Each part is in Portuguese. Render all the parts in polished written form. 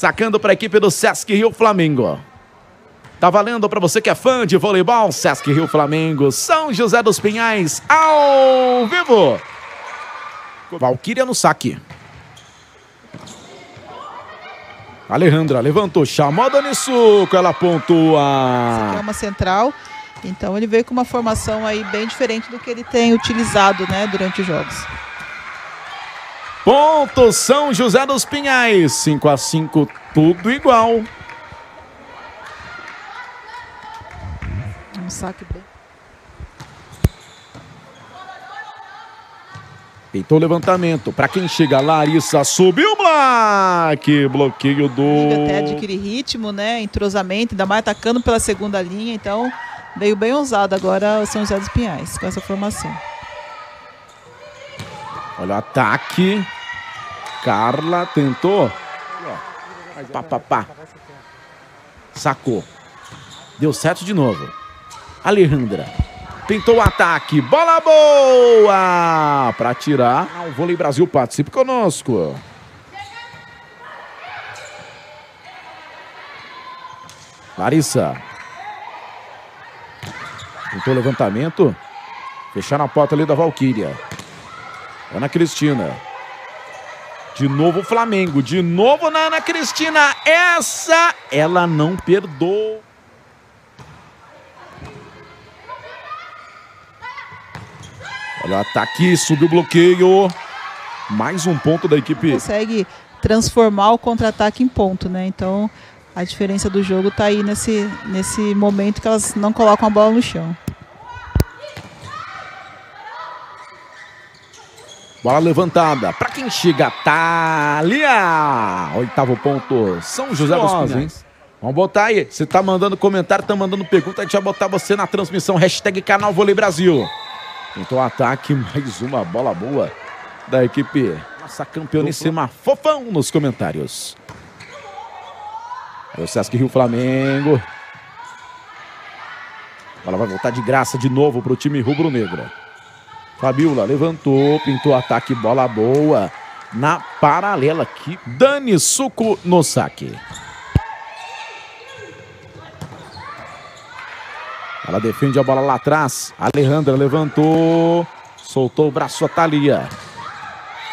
sacando para a equipe do Sesc Rio Flamengo. Tá valendo para você que é fã de voleibol. Sesc Rio Flamengo, São José dos Pinhais, ao vivo. Valquíria no saque. Alejandra levantou, chamou a Danissuco, ela pontua. Essa aqui é uma central, então ele veio com uma formação aí bem diferente do que ele tem utilizado, né, durante os jogos. Ponto São José dos Pinhais, 5-5, tudo igual. Saque bem. Tentou o levantamento. Para quem chega, Larissa subiu o bloco. Bloqueio do... Ele até adquire ritmo, né? Entrosamento, ainda mais atacando pela segunda linha. Então, veio bem ousado agora o São José dos Pinhais com essa formação. Olha o ataque. Carla tentou. Pá. Sacou. Deu certo de novo. Alejandra tentou o ataque, bola boa para tirar. O Vôlei Brasil participa conosco. Larissa tentou o levantamento, fechar na porta ali da Valquíria. Ana Cristina, de novo o Flamengo, de novo na Ana Cristina. Essa ela não perdoou. Olha o ataque, subiu o bloqueio. Mais um ponto da equipe. Consegue transformar o contra-ataque em ponto, né? Então, a diferença do jogo tá aí nesse momento que elas não colocam a bola no chão. Bola levantada. Para quem chega, Thalia. Oitavo ponto, São José dos Pinhais. Vamos botar aí. Você tá mandando comentário, tá mandando pergunta. A gente vai botar você na transmissão. # Canal Vôlei Brasil. Então ataque, mais uma bola boa da equipe. Nossa campeoníssima Fofão nos comentários. É o Sesc Rio Flamengo. A bola vai voltar de graça de novo para o time rubro-negro. Fabiola levantou, pintou ataque, bola boa na paralela aqui. Danissuco no saque. Ela defende a bola lá atrás. Alejandra levantou. Soltou o braço a Thalia.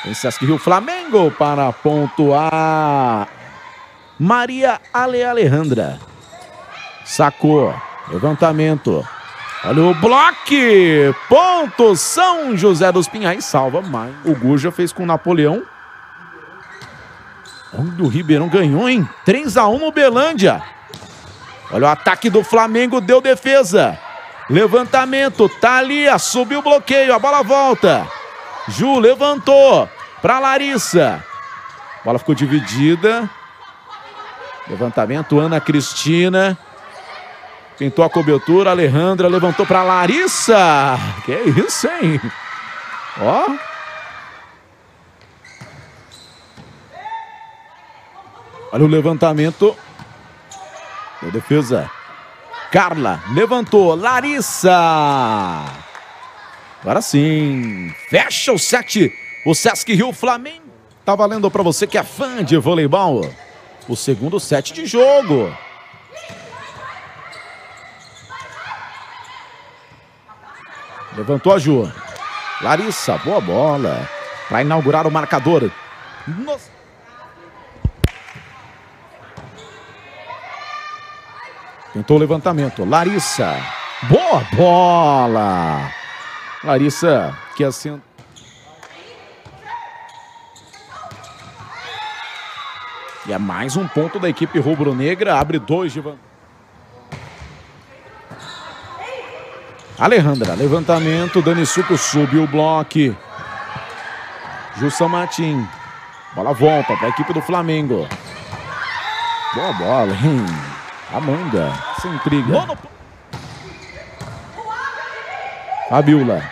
Tem Sesc Rio Flamengo para pontuar. Maria Alejandra. Sacou. Levantamento. Olha o bloque. Ponto São José dos Pinhais. Salva mais. O Guja fez com o Napoleão. Onde o Ribeirão ganhou, hein? 3-1 no Belândia. Olha o ataque do Flamengo, deu defesa. Levantamento, Thalia, subiu o bloqueio, a bola volta. Ju levantou para Larissa. A bola ficou dividida. Levantamento, Ana Cristina. Pintou a cobertura, Alejandra levantou para Larissa. Que isso, hein? Ó. Olha o levantamento. Deu defesa. Carla levantou. Larissa. Agora sim. Fecha o set. O Sesc Rio Flamengo. Tá valendo para você que é fã de voleibol. O segundo set de jogo. Levantou a Ju. Larissa. Boa bola. Para inaugurar o marcador. Nossa. Tentou o levantamento. Larissa. Boa bola. Larissa que assenta. E é mais um ponto da equipe rubro-negra. Abre 2 de vantagem. Alejandra. Levantamento. Danissuco subiu o bloco. Jussa Martim. Bola volta para a equipe do Flamengo. Boa bola, hein? Amanda, sem intriga. Fabiola.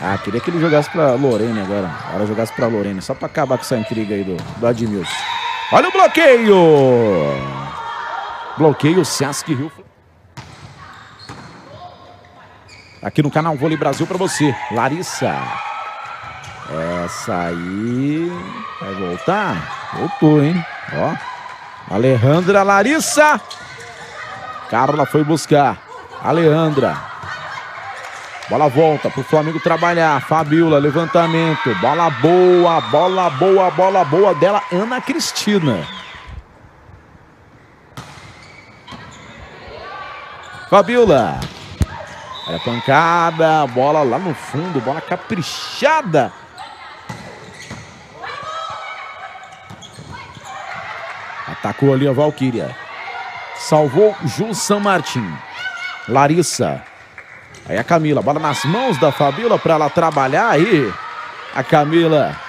Ah, queria que ele jogasse pra Lorena agora. Ela jogasse pra Lorena, só pra acabar com essa intriga aí do Admilson. Olha o bloqueio! Bloqueio Sesc Rio. Aqui no canal Vôlei Brasil pra você. Larissa. Essa aí... Vai voltar? Voltou, hein? Ó. Alejandra, Larissa. Carla foi buscar. Alejandra. Bola volta pro Flamengo trabalhar. Fabiola, levantamento. Bola boa, bola boa, bola boa dela, Ana Cristina. Fabiola. Olha a pancada, bola lá no fundo, bola caprichada. Atacou ali a Valquíria. Salvou Ju San Martín. Larissa. Aí a Camila, bola nas mãos da Fabiola para ela trabalhar aí. A Camila.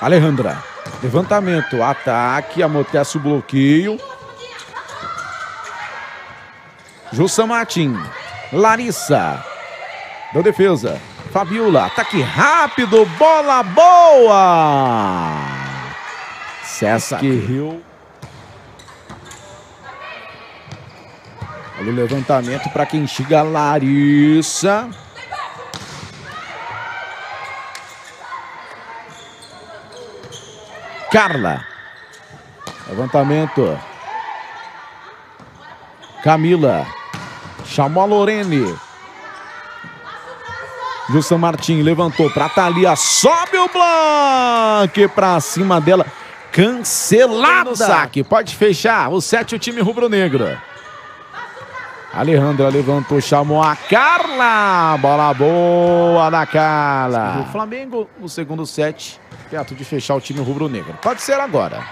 Alejandra. Levantamento, ataque, amortece o bloqueio. Ju San Martín. Larissa. Deu defesa. Fabiola, ataque rápido, bola boa! Sesc Rio. Olha o levantamento para quem chega, Larissa. Carla. Levantamento. Camila. Chamou a Lorene. Ju San Martín levantou para Thalia, sobe o bloco para cima dela, cancelado o saque, pode fechar o 7, o time rubro-negro. Alejandra levantou, chamou a Carla, bola boa da Carla. O Flamengo no segundo set, perto de fechar o time rubro-negro, pode ser agora.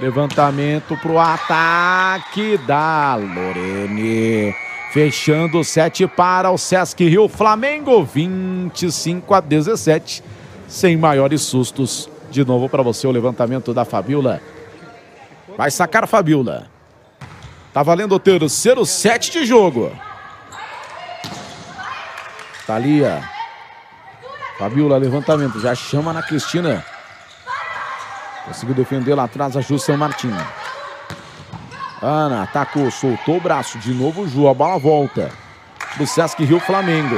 Levantamento pro ataque da Lorene. Fechando o 7 para o Sesc Rio Flamengo, 25-17. Sem maiores sustos. De novo para você o levantamento da Fabiola. Vai sacar a Fabiola. Tá valendo o terceiro set de jogo. Thalia. Fabiola, levantamento. Já chama na Cristina. Conseguiu defender lá atrás a Ju San Martín. Ana atacou, soltou o braço. De novo o Ju, a bola volta do Sesc Rio Flamengo.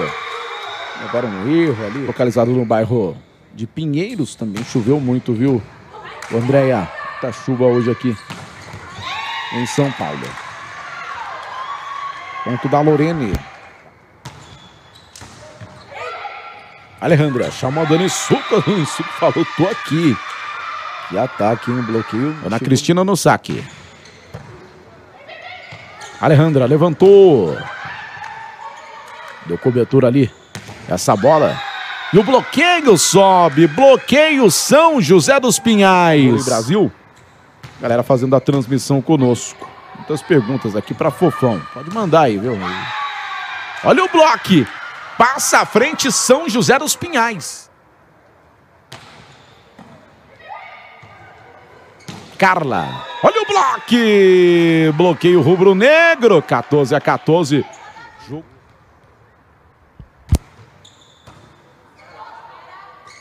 Agora um erro ali. Localizado no bairro de Pinheiros também. Choveu muito, viu, Andréia? Tá chuva hoje aqui em São Paulo. Ponto da Lorene. Alejandra chamou a Dani Suco. Dani Suco falou, tô aqui. E ataque, um bloqueio. Ana Cristina no saque. Alejandra levantou. Deu cobertura ali. Essa bola. E o bloqueio sobe. Bloqueio São José dos Pinhais. Vôlei Brasil. Galera fazendo a transmissão conosco. Muitas perguntas aqui para Fofão. Pode mandar aí, viu? Olha o bloque. Passa à frente São José dos Pinhais. Carla. Olha o bloque! Bloqueio rubro-negro. 14-14.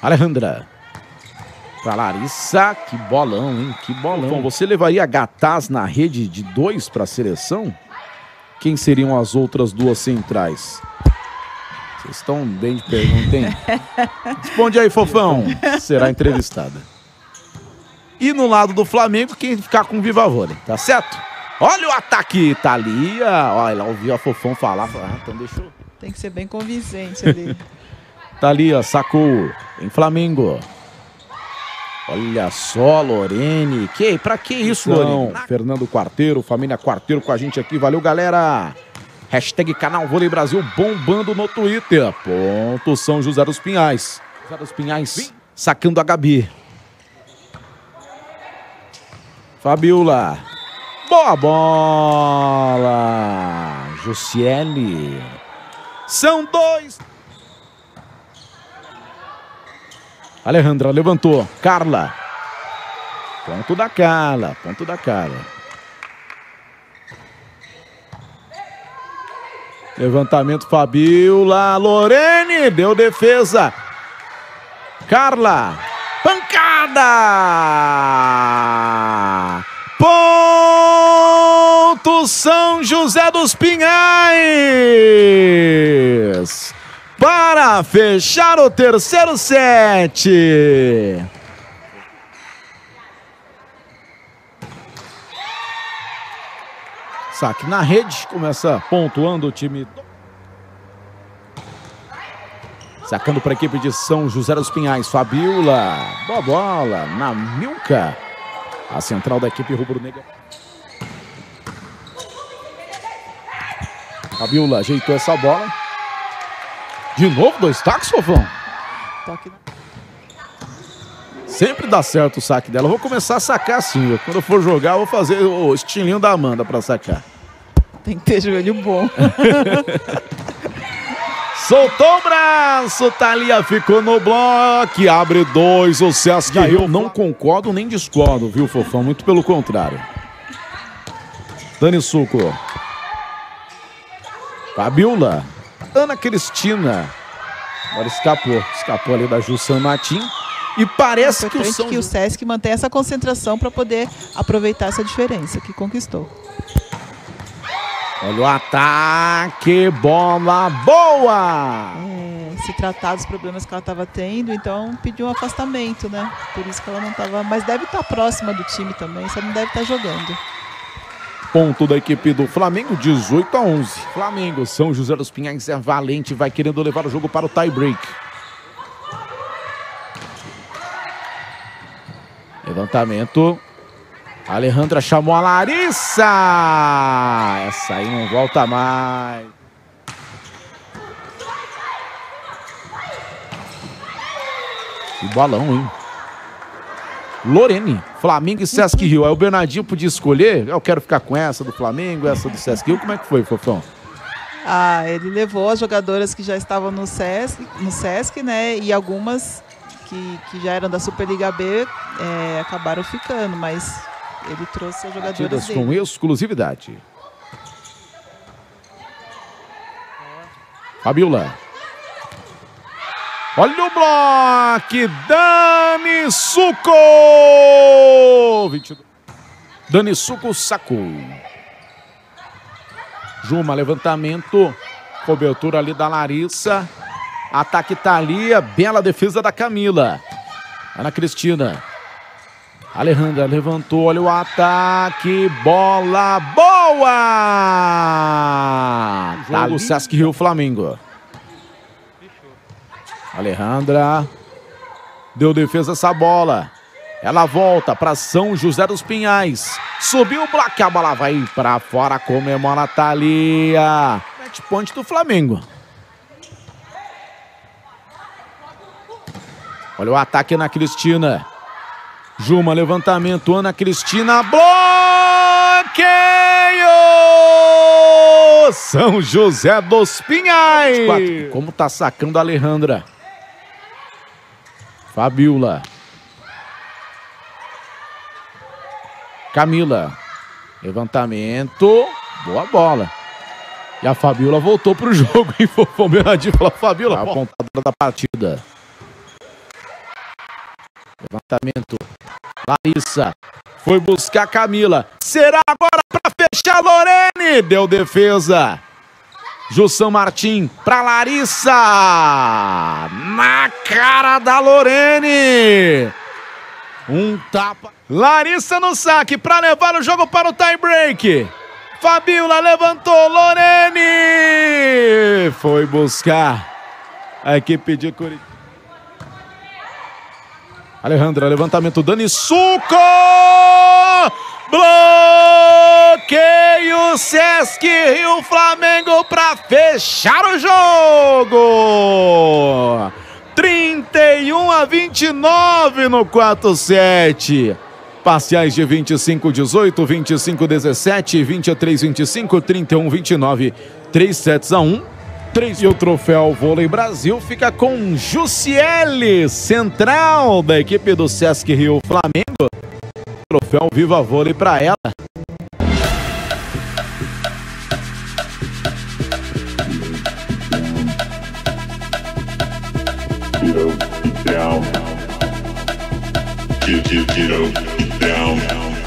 Alejandra. Pra Larissa. Que bolão, hein? Que bolão. Bom, você levaria Gataz na rede de 2 para a seleção? Quem seriam as outras 2 centrais? Vocês estão bem de pergunta, hein? Responde aí, Fofão. Será entrevistada. E no lado do Flamengo, quem ficar com o Viva Vôlei, tá certo? Olha o ataque, Thalia. Olha, ela ouviu a Fofão falar. Ah, então deixa eu... Tem que ser bem convincente ali. Thalia sacou em Flamengo. Olha só, Lorene. Que? Pra que isso, Lorene? Fernando Quarteiro, família Quarteiro com a gente aqui. Valeu, galera. Hashtag canal Vôlei Brasil bombando no Twitter. Ponto São José dos Pinhais. José dos Pinhais sacando a Gabi. Fabiola. Boa bola. Juciely. São 2. Alejandra levantou. Carla. Ponto da Carla. Ponto da Carla. Levantamento Fabiola. Lorene. Deu defesa. Carla. Pancada! Ponto São José dos Pinhais! para fechar o terceiro set. Saque na rede, começa pontuando o time. Sacando para a equipe de São José dos Pinhais, Fabiola, boa bola, na Milka, a central da equipe rubro-negra. Fabiola ajeitou essa bola, de novo dois taques, Fofão. Sempre dá certo o saque dela, eu vou começar a sacar assim, quando eu for jogar eu vou fazer o estilinho da Amanda para sacar. Tem que ter joelho bom. Soltou o braço, Thalia ficou no bloco, abre dois, o Sesc. Eu não concordo nem discordo, viu, Fofão? Muito pelo contrário. Dani Suco. Fabiola. Ana Cristina. Agora escapou. Escapou ali da Jussan Martim. E parece que o Sesc mantém essa concentração para poder aproveitar essa diferença que conquistou. Olha o ataque, bola boa! Se tratar dos problemas que ela estava tendo, então pediu um afastamento, né? Por isso que ela não estava... Mas deve estar próxima do time também, só não deve estar jogando. Ponto da equipe do Flamengo, 18-11. Flamengo, São José dos Pinhais é valente, vai querendo levar o jogo para o tie-break. Levantamento... Alejandra chamou a Larissa. Essa aí não volta mais. Que balão, hein? Lorene, Flamengo e Sesc Rio. Aí o Bernardinho podia escolher. Eu quero ficar com essa do Flamengo, essa do Sesc Rio. Como é que foi, Fofão? Ah, ele levou as jogadoras que já estavam no Sesc, né? E algumas que já eram da Superliga B acabaram ficando, mas... Ele trouxe as jogadoras com exclusividade. Fabiola. Olha o bloco. Dani Suco. 22. Dani Suco sacou. Juma, levantamento. Cobertura ali da Larissa. Ataque Thalia. Bela defesa da Camila. Ana Cristina. Alejandra levantou, olha o ataque, bola boa! Tá o Sesc Rio Flamengo. Alejandra deu defesa essa bola. Ela volta para São José dos Pinhais. Subiu o bloco, a bola vai para fora, comemora a Thalia. Match point do Flamengo. Olha o ataque na Cristina. Juma, levantamento, Ana Cristina, bloqueio! São José dos Pinhais! 24. Como tá sacando a Alejandra. Fabiola. Camila. Levantamento, boa bola. E a Fabiola voltou pro jogo, hein? Fofão Bernardinho fala, Fabiola, a pontadora da partida. Levantamento. Larissa foi buscar Camila. Será agora para fechar Lorene. Deu defesa. Jussan Martim para Larissa. Na cara da Lorene. Um tapa. Larissa no saque para levar o jogo para o tie-break. Fabiola levantou. Lorene foi buscar a equipe de Curitiba. Alejandra, levantamento, Dani Suco! Bloqueio, Sesc Rio Flamengo para fechar o jogo! 31-29 no quarto set. Parciais de 25-18, 25-17, 23-25, 31-29, 3-1. E o troféu Vôlei Brasil fica com Juciely, central da equipe do Sesc Rio Flamengo. Troféu Viva Vôlei para ela. Get down.